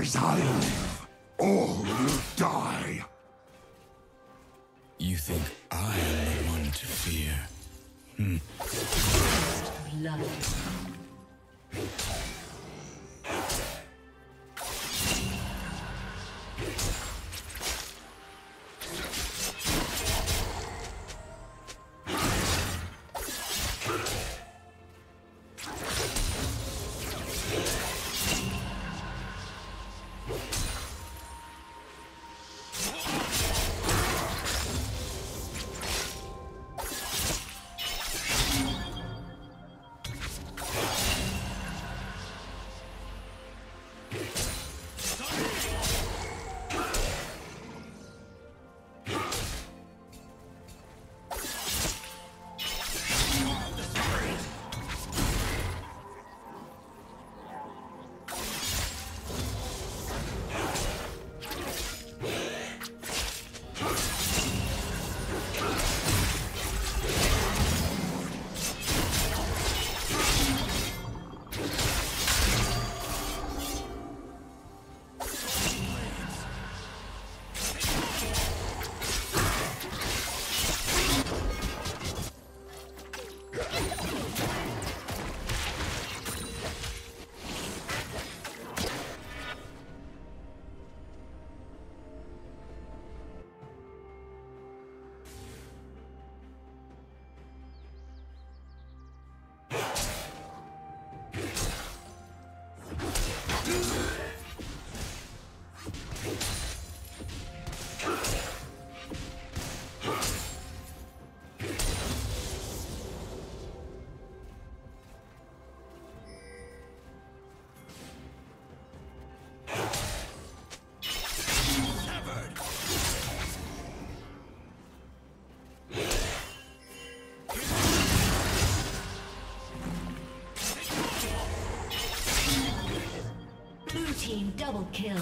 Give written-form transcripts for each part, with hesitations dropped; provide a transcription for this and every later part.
As I live, all will die. You think I am the one to fear? Double kill.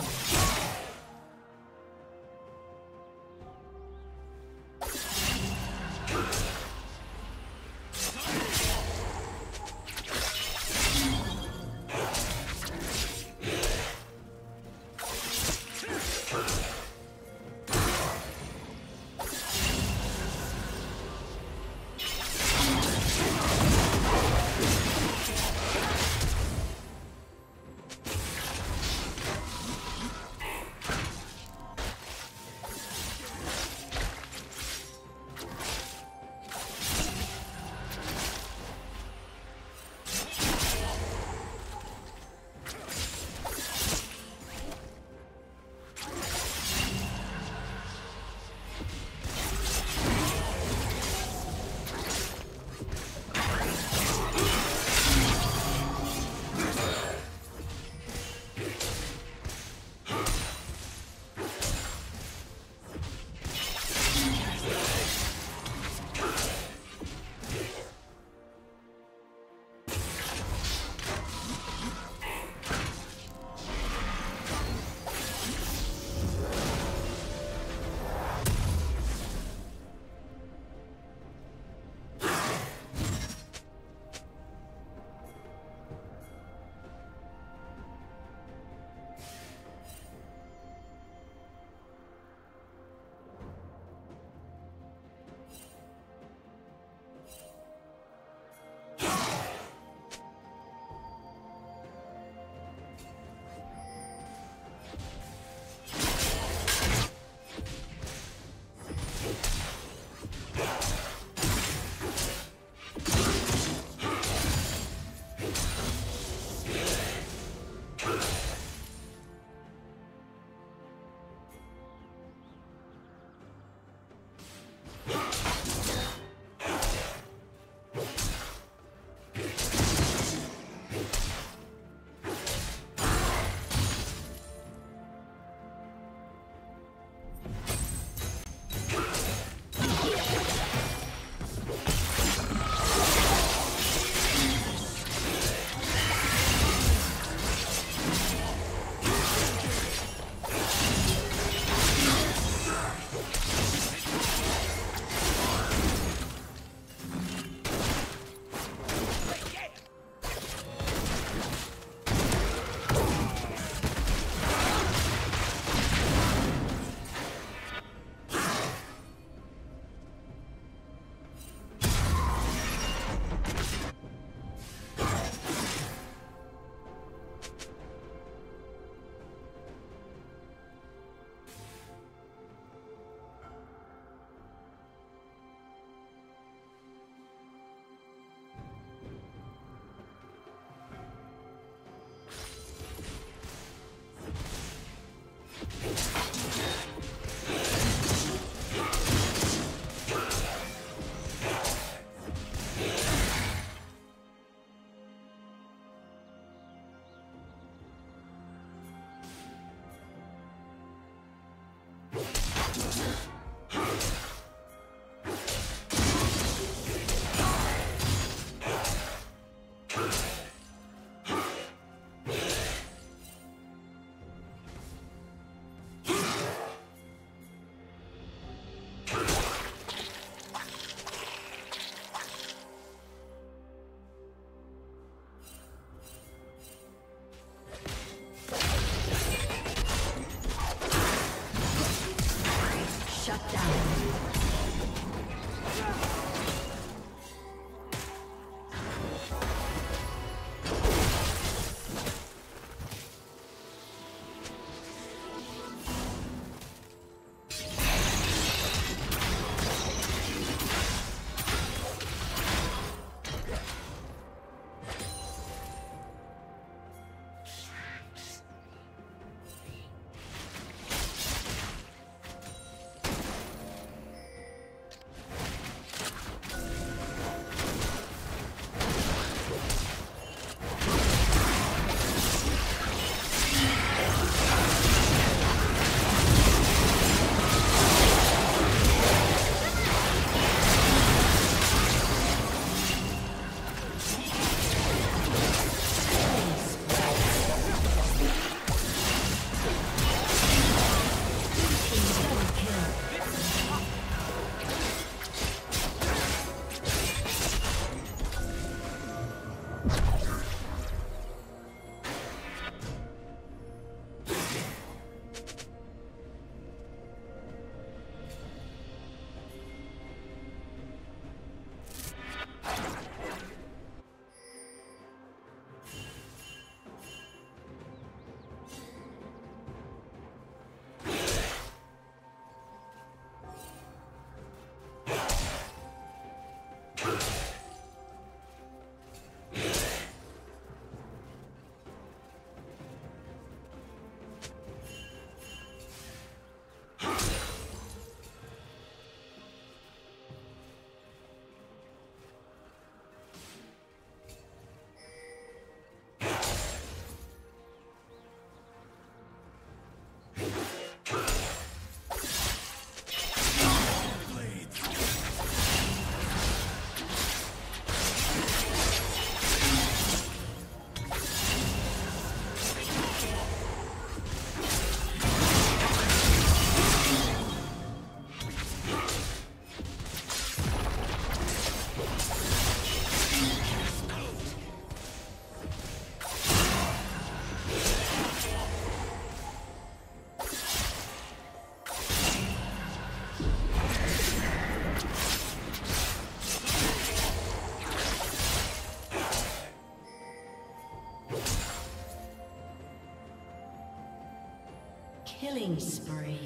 Killing spree.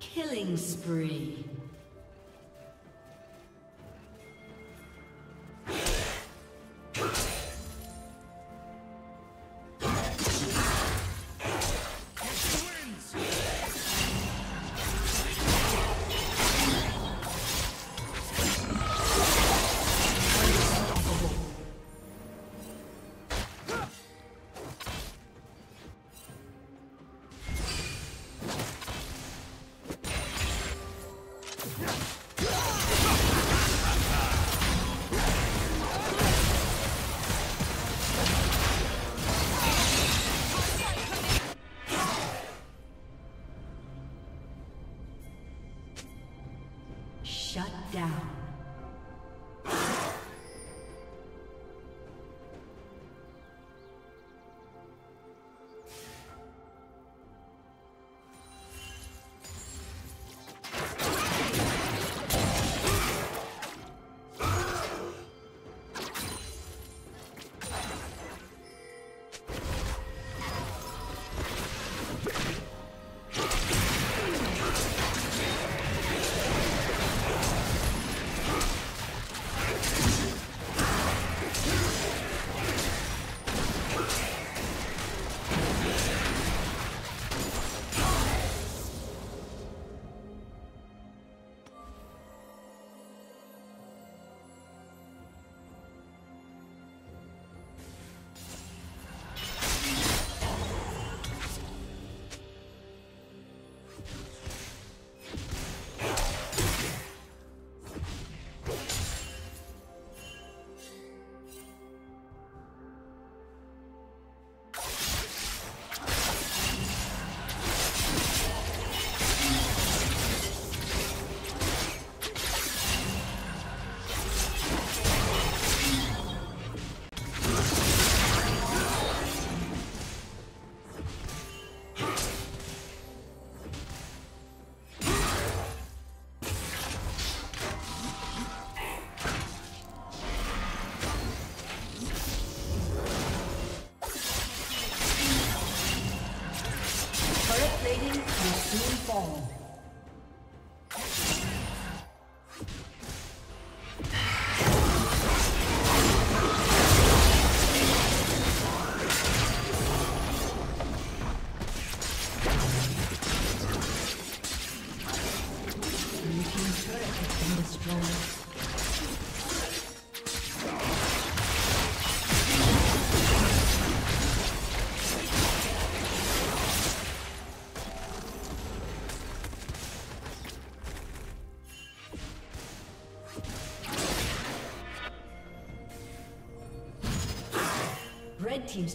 Killing spree. Red team's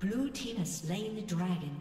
Blue team has slain the dragon.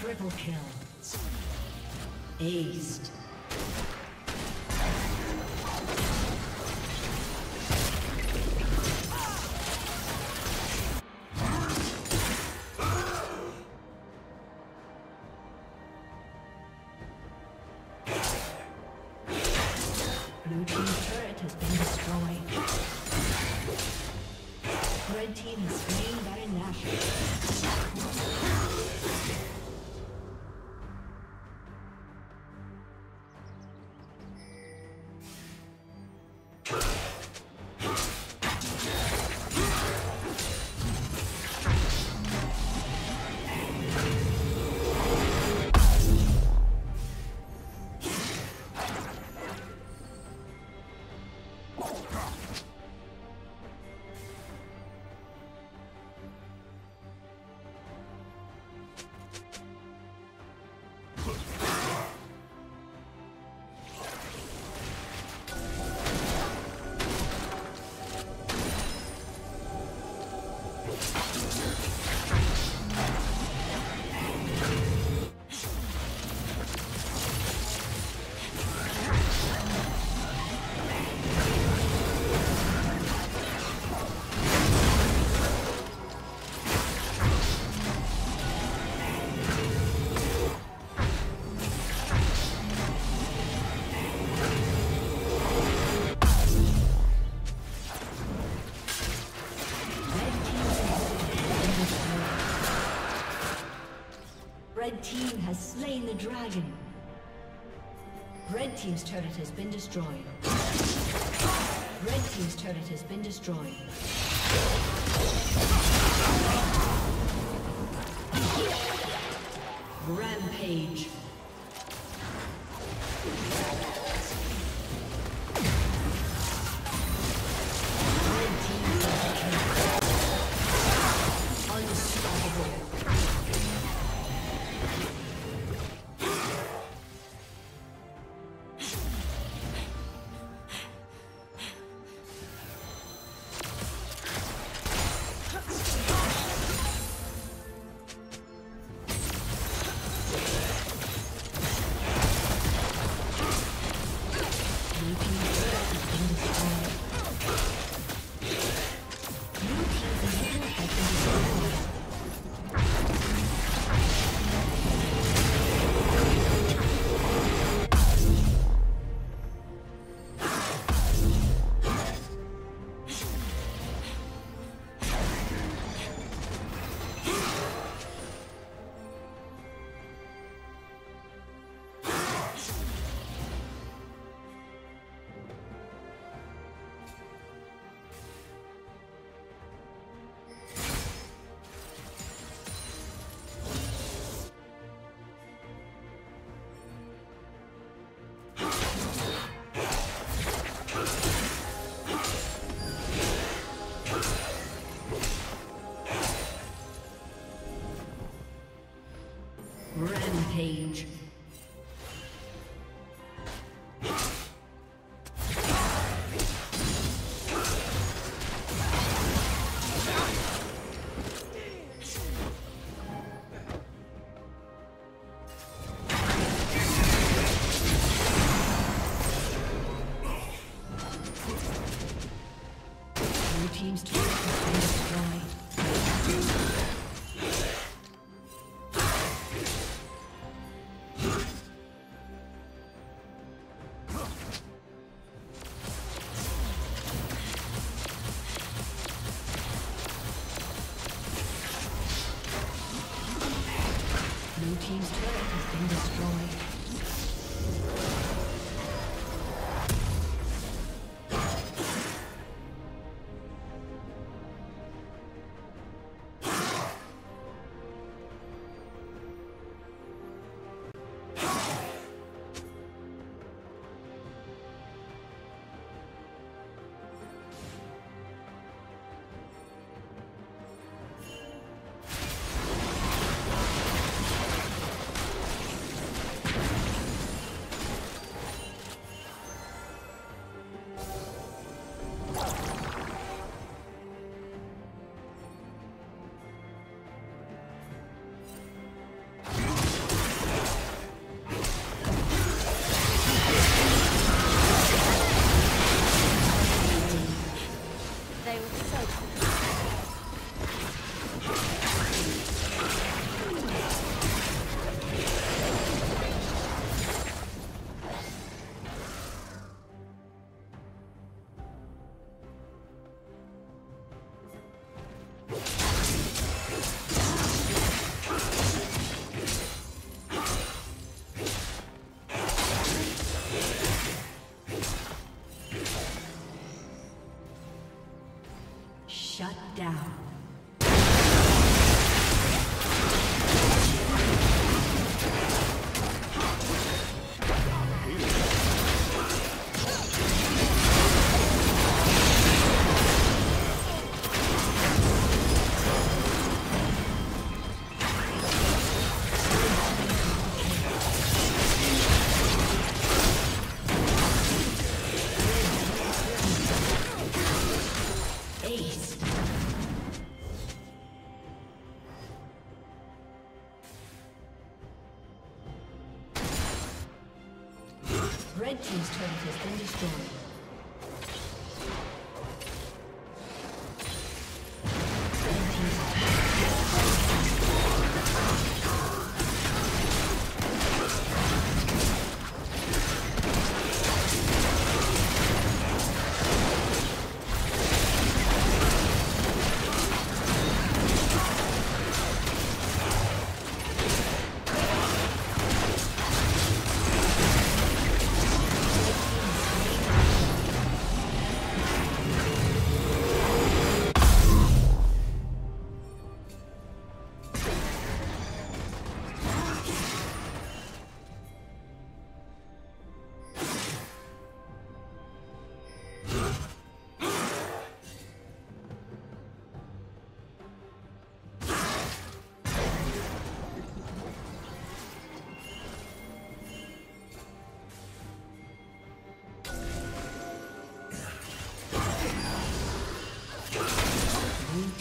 Triple kill. Aced. Blue team's turret has been destroyed. Red team has slain Baron Nashor. team has slain the dragon. Red team's turret has been destroyed. Red team's turret has been destroyed. Rampage. Rampage. Shut down. Red team's turret has been destroyed.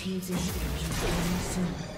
team's instructions coming soon.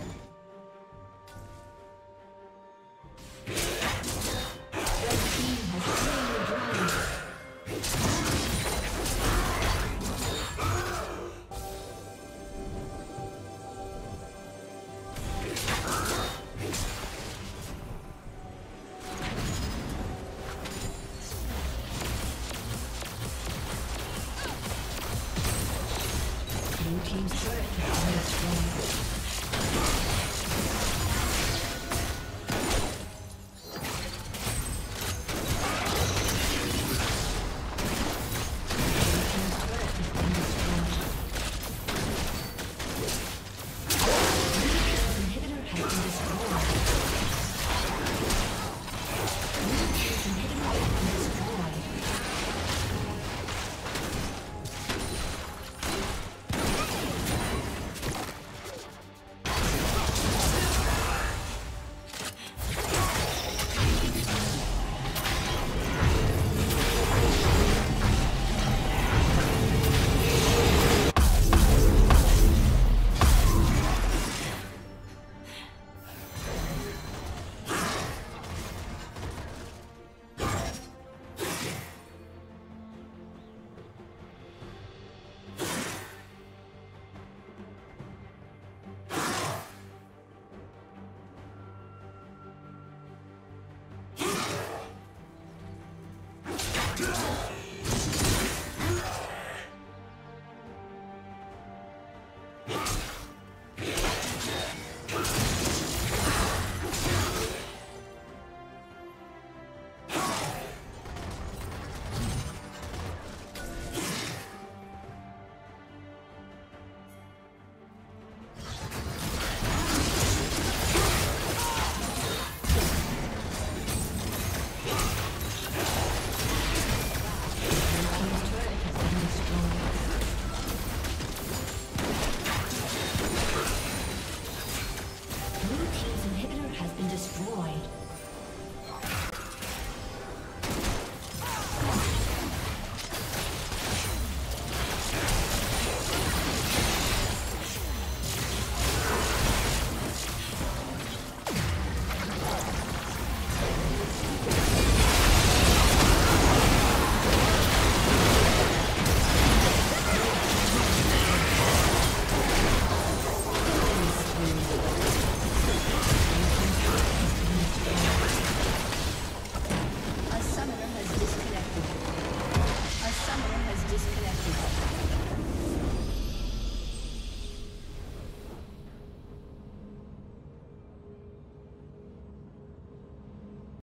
A summoner has disconnected.